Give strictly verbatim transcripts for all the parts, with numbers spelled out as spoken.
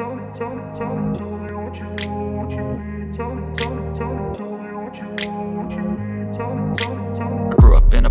tell me, tell me, tell me, tell me what you want, what you need. Tell me, tell me, tell me, tell me what you want, what you need. Tell me, tell me, tell me. I grew up in a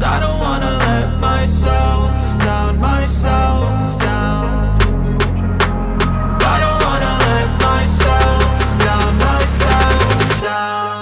I don't wanna let myself down, myself down. I don't wanna let myself down, myself down.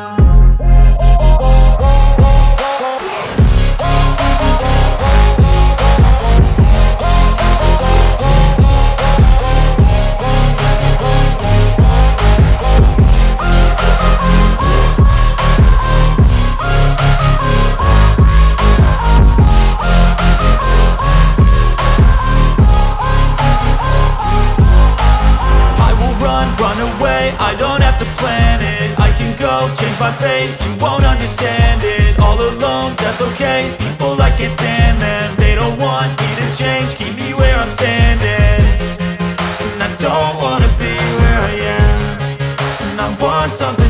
I don't have to plan it, I can go change my fate. You won't understand it, all alone, that's okay. People, I can't stand them, they don't want me to change, keep me where I'm standing. And I don't wanna be where I am, and I want something